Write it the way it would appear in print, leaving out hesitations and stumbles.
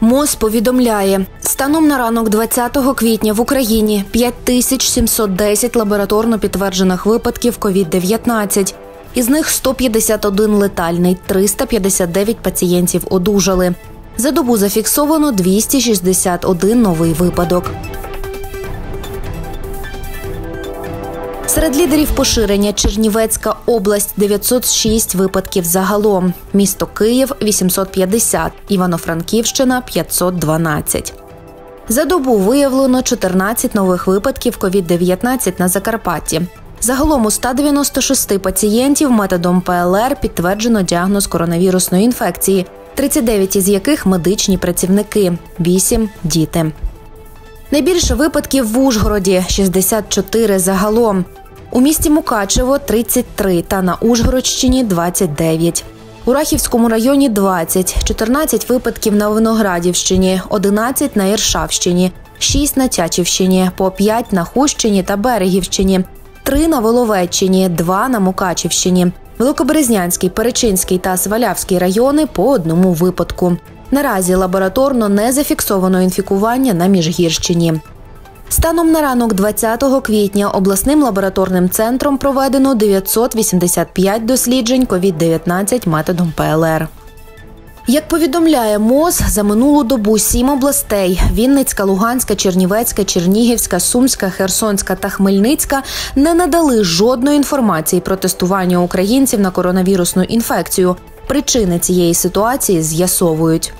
МОЗ повідомляє, станом на ранок 20 квітня в Україні 5710 лабораторно підтверджених випадків COVID-19. Із них 151 летальний, 359 пацієнтів одужали. За добу зафіксовано 261 новий випадок. Серед лідерів поширення Чернівецька область – 906 випадків загалом, місто Київ – 850, Івано-Франківщина – 512. За добу виявлено 14 нових випадків COVID-19 на Закарпатті. Загалом у 196 пацієнтів методом ПЛР підтверджено діагноз коронавірусної інфекції, 39 із яких – медичні працівники, 8 – діти. Найбільше випадків в Ужгороді – 64 загалом. У місті Мукачево – 33 та на Ужгородщині – 29. У Рахівському районі – 20, 14 випадків на Виноградівщині, 11 на Іршавщині, 6 на Тячівщині, по 5 на Хустщині та Берегівщині, 3 на Воловеччині, 2 на Мукачівщині. Великоберезнянський, Перечинський та Свалявський райони – по одному випадку. Наразі лабораторно не зафіксовано інфікування на Міжгір'ї. Станом на ранок 20 квітня обласним лабораторним центром проведено 985 досліджень COVID-19 методом ПЛР. Як повідомляє МОЗ, за минулу добу 7 областей – Вінницька, Луганська, Чернівецька, Чернігівська, Сумська, Херсонська та Хмельницька – не надали жодної інформації про тестування українців на коронавірусну інфекцію. Причини цієї ситуації з'ясовують.